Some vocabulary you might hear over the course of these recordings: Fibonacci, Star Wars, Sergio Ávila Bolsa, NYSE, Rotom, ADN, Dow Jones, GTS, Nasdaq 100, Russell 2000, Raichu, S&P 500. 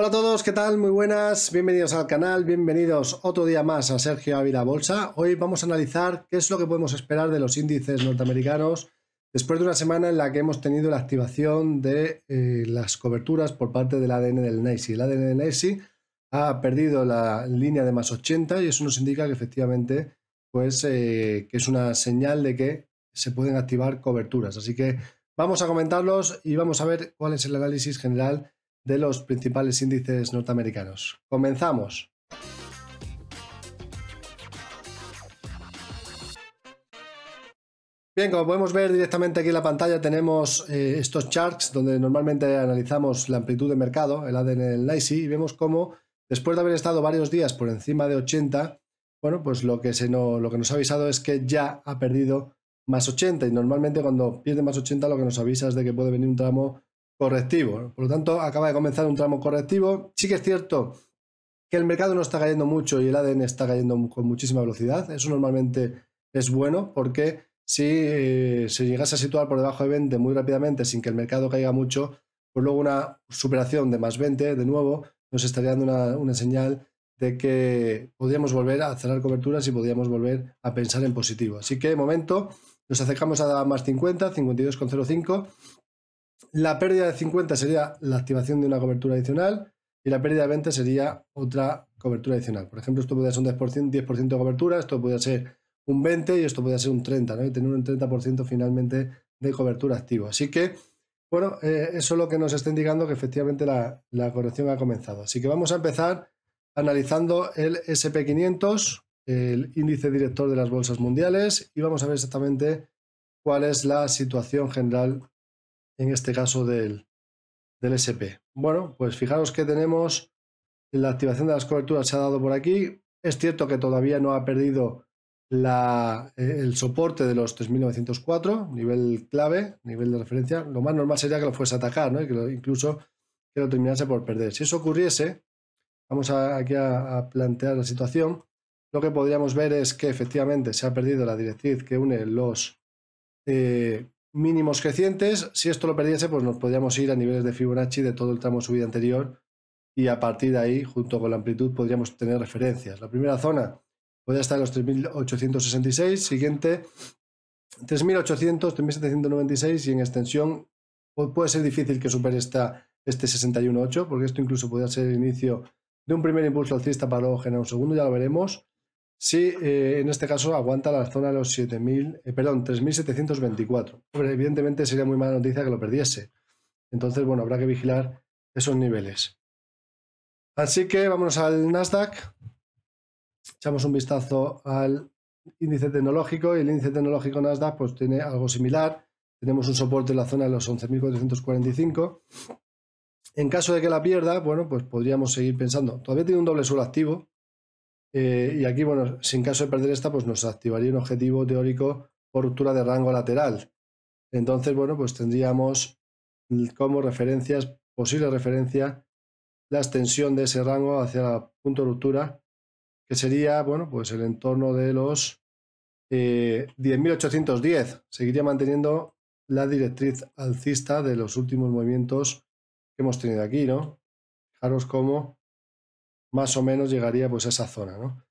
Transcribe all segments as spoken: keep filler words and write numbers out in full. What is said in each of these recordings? Hola a todos, ¿qué tal? Muy buenas, bienvenidos al canal, bienvenidos otro día más a Sergio Ávila Bolsa. Hoy vamos a analizar qué es lo que podemos esperar de los índices norteamericanos después de una semana en la que hemos tenido la activación de eh, las coberturas por parte del A D N del N Y S E. El A D N del N Y S E ha perdido la línea de más ochenta y eso nos indica que efectivamente pues, eh, que es una señal de que se pueden activar coberturas. Así que vamos a comentarlos y vamos a ver cuál es el análisis general de los principales índices norteamericanos. Comenzamos. Bien, como podemos ver directamente aquí en la pantalla tenemos eh, estos charts donde normalmente analizamos la amplitud de mercado, el A D N del N Y S E, y vemos cómo después de haber estado varios días por encima de ochenta, bueno, pues lo que, se no, lo que nos ha avisado es que ya ha perdido más ochenta, y normalmente cuando pierde más ochenta lo que nos avisa es de que puede venir un tramo correctivo. Por lo tanto, acaba de comenzar un tramo correctivo. Sí que es cierto que el mercado no está cayendo mucho y el A D N está cayendo con muchísima velocidad. Eso normalmente es bueno porque si eh, se llegase a situar por debajo de veinte muy rápidamente sin que el mercado caiga mucho, pues luego una superación de más veinte de nuevo nos estaría dando una, una señal de que podríamos volver a cerrar coberturas y podríamos volver a pensar en positivo. Así que de momento nos acercamos a más cincuenta, cincuenta y dos coma cero cinco. La pérdida de cincuenta sería la activación de una cobertura adicional y la pérdida de veinte sería otra cobertura adicional. Por ejemplo, esto podría ser un diez por ciento, diez por ciento de cobertura, esto podría ser un veinte por ciento y esto podría ser un treinta por ciento, ¿no? Y tener un treinta por ciento finalmente de cobertura activa. Así que, bueno, eh, eso es lo que nos está indicando que efectivamente la, la corrección ha comenzado. Así que vamos a empezar analizando el ese pe quinientos, el índice director de las bolsas mundiales, y vamos a ver exactamente cuál es la situación general en este caso del, del ese pe. Bueno, pues fijaros que tenemos la activación de las coberturas se ha dado por aquí. Es cierto que todavía no ha perdido la, el soporte de los tres mil novecientos cuatro, nivel clave, nivel de referencia. Lo más normal sería que lo fuese a atacar, ¿no? Y que lo, incluso que lo terminase por perder. Si eso ocurriese, vamos a, aquí a, a plantear la situación. Lo que podríamos ver es que efectivamente se ha perdido la directriz que une los Eh, mínimos crecientes. Si esto lo perdiese, pues nos podríamos ir a niveles de Fibonacci de todo el tramo subida anterior y a partir de ahí, junto con la amplitud, podríamos tener referencias. La primera zona podría estar en los tres mil ochocientos sesenta y seis, siguiente tres mil ochocientos, tres mil setecientos noventa y seis y en extensión puede ser difícil que supere esta, este sesenta y uno coma ocho, porque esto incluso podría ser el inicio de un primer impulso alcista para luego generar un segundo, ya lo veremos. Si eh, en este caso aguanta la zona de los siete mil, eh, perdón, tres mil setecientos veinticuatro. Evidentemente sería muy mala noticia que lo perdiese. Entonces, bueno, habrá que vigilar esos niveles. Así que vámonos al Nasdaq. Echamos un vistazo al índice tecnológico y el índice tecnológico Nasdaq pues tiene algo similar. Tenemos un soporte en la zona de los once mil cuatrocientos cuarenta y cinco. En caso de que la pierda, bueno, pues podríamos seguir pensando. Todavía tiene un doble suelo activo. Eh, y aquí, bueno, sin caso de perder esta, pues nos activaría un objetivo teórico por ruptura de rango lateral. Entonces, bueno, pues tendríamos como referencias, posible referencia, la extensión de ese rango hacia el punto de ruptura, que sería, bueno, pues el entorno de los eh, diez mil ochocientos diez. Seguiría manteniendo la directriz alcista de los últimos movimientos que hemos tenido aquí, ¿no? Fijaros cómo más o menos llegaría pues a esa zona, ¿no?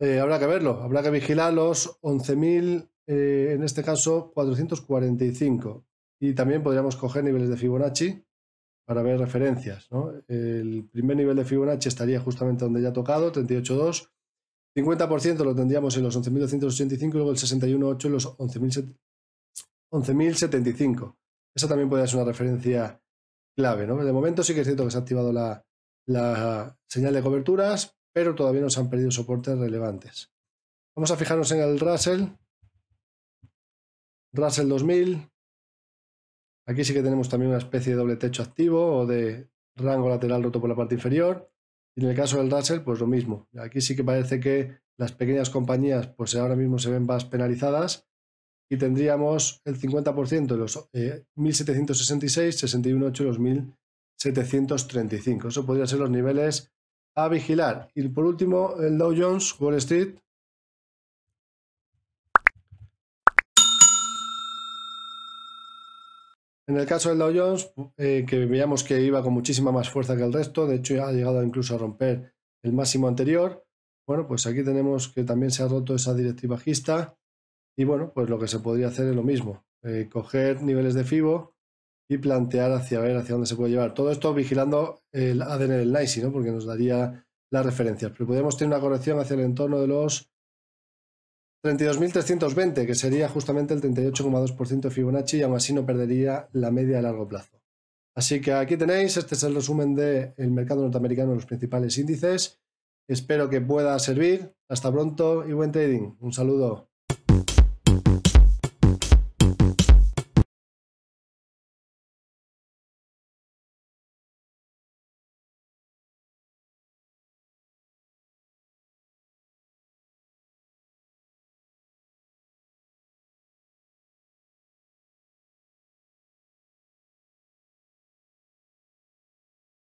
Eh, habrá que verlo, habrá que vigilar los once mil, eh, en este caso cuatrocientos cuarenta y cinco, y también podríamos coger niveles de Fibonacci para ver referencias, ¿no? El primer nivel de Fibonacci estaría justamente donde ya ha tocado, treinta y ocho coma dos, cincuenta por ciento lo tendríamos en los once mil doscientos ochenta y cinco y luego el sesenta y uno coma ocho en los once mil setenta y cinco. Esa también podría ser una referencia clave, ¿no? De momento sí que es cierto que se ha activado la la señal de coberturas, pero todavía no se han perdido soportes relevantes. Vamos a fijarnos en el Russell. Russell dos mil. Aquí sí que tenemos también una especie de doble techo activo o de rango lateral roto por la parte inferior. Y en el caso del Russell, pues lo mismo. Aquí sí que parece que las pequeñas compañías, pues ahora mismo se ven más penalizadas y tendríamos el cincuenta por ciento de los eh, mil setecientos sesenta y seis, sesenta y uno coma ocho los mil setecientos treinta y cinco. Eso podrían ser los niveles a vigilar. Y por último, el Dow Jones, Wall Street. En el caso del Dow Jones, eh, que veíamos que iba con muchísima más fuerza que el resto, de hecho ya ha llegado incluso a romper el máximo anterior. Bueno, pues aquí tenemos que también se ha roto esa directriz bajista y bueno, pues lo que se podría hacer es lo mismo, eh, coger niveles de FIBO y plantear hacia ver hacia dónde se puede llevar. Todo esto vigilando el A D N del NYSE, ¿no? Porque nos daría las referencias. Pero podríamos tener una corrección hacia el entorno de los treinta y dos mil trescientos veinte, que sería justamente el treinta y ocho coma dos por ciento de Fibonacci y aún así no perdería la media a largo plazo. Así que aquí tenéis, este es el resumen del mercado norteamericano en los principales índices. Espero que pueda servir. Hasta pronto y buen trading. Un saludo.